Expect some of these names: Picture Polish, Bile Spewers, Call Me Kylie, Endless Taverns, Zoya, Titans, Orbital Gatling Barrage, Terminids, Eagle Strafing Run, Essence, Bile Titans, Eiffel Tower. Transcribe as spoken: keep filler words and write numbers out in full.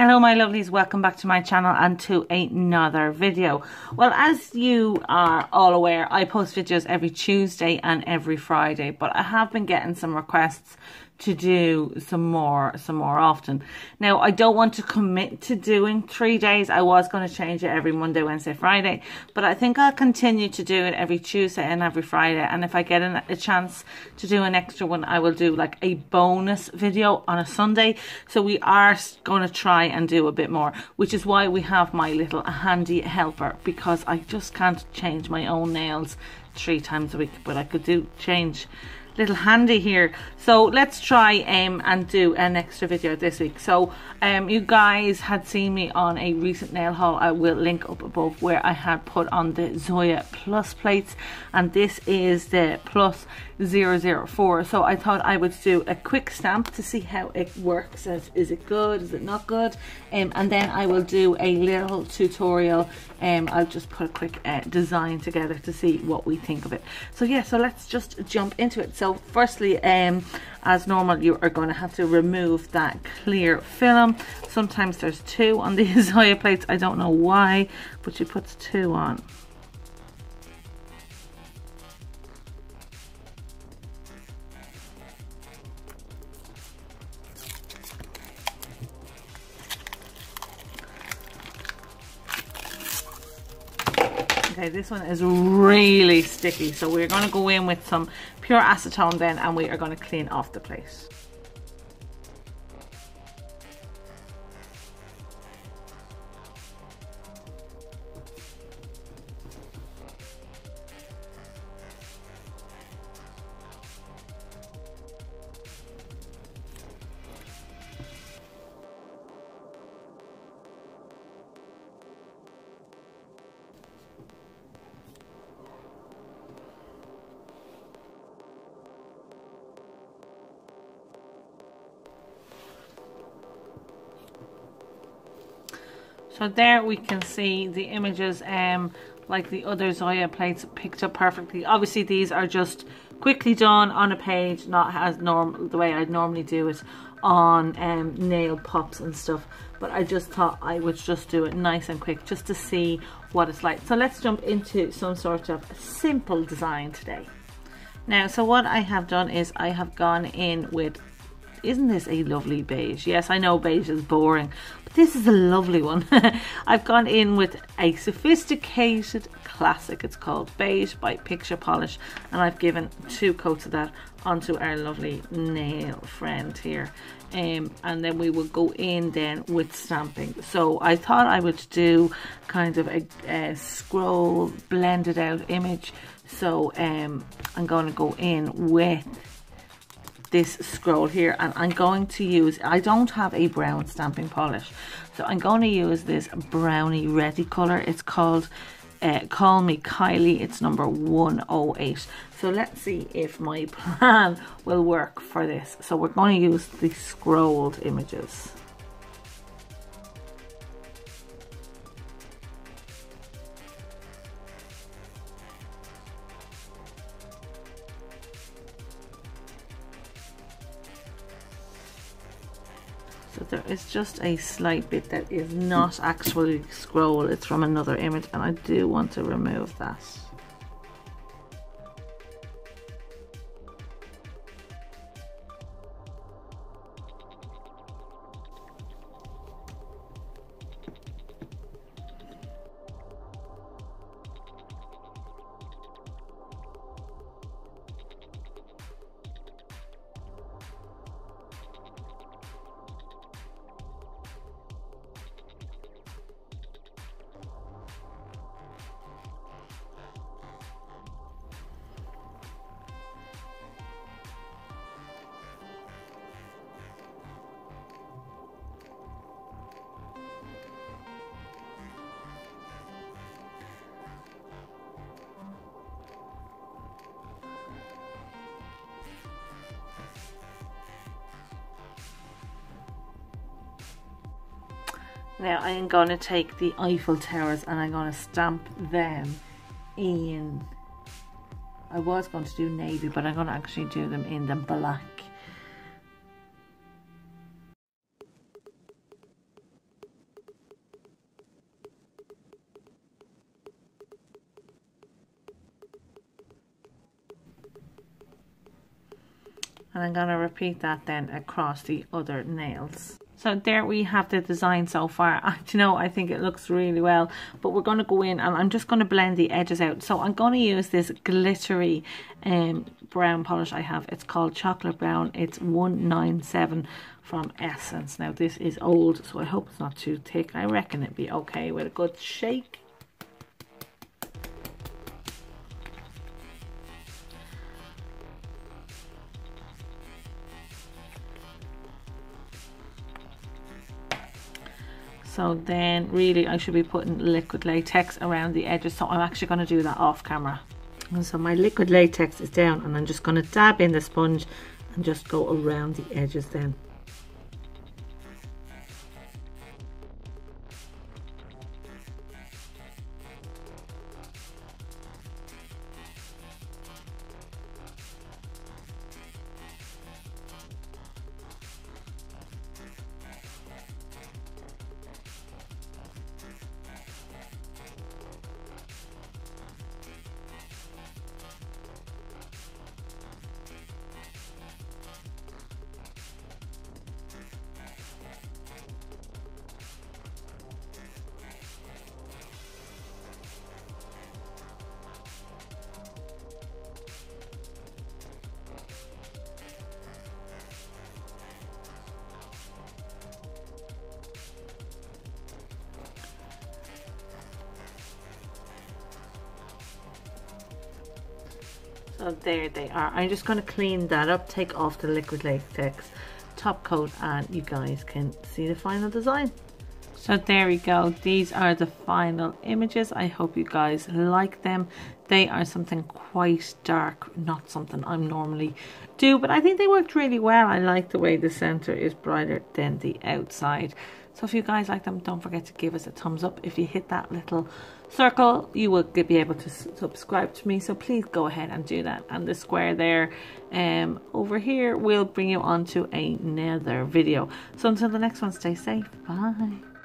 Hello my lovelies, welcome back to my channel and to another video. Well, as you are all aware, I post videos every Tuesday and every Friday, but I have been getting some requests to do some more some more often. Now, I don't want to commit to doing three days. I was going to change it every Monday, Wednesday, Friday, but I think I'll continue to do it every Tuesday and every Friday. And if I get a chance to do an extra one, I will do like a bonus video on a Sunday. So we are going to try and do a bit more, which is why we have my little handy helper, because I just can't change my own nails three times a week, but I could do change little handy here. So let's try um, and do an extra video this week. So um, you guys had seen me on a recent nail haul. I will link up above, where I had put on the Zoya plus plates, and this is the plus zero zero four. So I thought I would do a quick stamp to see how it works. As is it good, is it not good, um, and then I will do a little tutorial. um, I'll just put a quick uh, design together to see what we think of it. So yeah, so let's just jump into it. So So firstly, um, as normal, you are going to have to remove that clear film. Sometimes there's two on these Zoya plates. I don't know why, but she puts two on. Okay, this one is really sticky, so we're going to go in with some pure acetone then, and we are going to clean off the plate. So there we can see the images, um, like the other Zoya plates, picked up perfectly. Obviously these are just quickly done on a page, not as normal the way I'd normally do it on um, nail pops and stuff. But I just thought I would just do it nice and quick just to see what it's like. So let's jump into some sort of simple design today. Now, so what I have done is I have gone in with, isn't this a lovely beige? Yes, I know beige is boring, but this is a lovely one. I've gone in with a sophisticated classic. It's called Beige by Picture Polish, and I've given two coats of that onto our lovely nail friend here. Um, and then we will go in then with stamping. So I thought I would do kind of a, a scroll blended out image. So um, I'm going to go in with this scroll here, and I'm going to use, I don't have a brown stamping polish, so I'm going to use this brownie reddy color. It's called uh, Call Me Kylie. It's number one oh eight. So let's see if my plan will work for this. So we're going to use the scrolled images. There is just a slight bit that is not actually scroll, it's from another image, and I do want to remove that. Now I am going to take the Eiffel Towers and I'm going to stamp them in. I was going to do navy, but I'm going to actually do them in the black. and I'm going to repeat that then across the other nails. So there we have the design so far. I, you know, I think it looks really well, but we're going to go in and I'm just going to blend the edges out. So I'm going to use this glittery um, brown polish I have. It's called Chocolate Brown. It's one nine seven from Essence. Now this is old, so I hope it's not too thick. I reckon it'd be okay with a good shake. So then really I should be putting liquid latex around the edges. So I'm actually going to do that off camera. And so my liquid latex is down and I'm just going to dab in the sponge and just go around the edges then. So there they are. I'm just going to clean that up, take off the liquid latex top coat, and you guys can see the final design. So there we go. These are the final images. I hope you guys like them. They are something quite dark, not something I normally do, but I think they worked really well. I like the way the center is brighter than the outside. So if you guys like them, don't forget to give us a thumbs up. If you hit that little circle, you will be able to subscribe to me. So please go ahead and do that. And the square there um, over here will bring you on to another video. So until the next one, stay safe. Bye.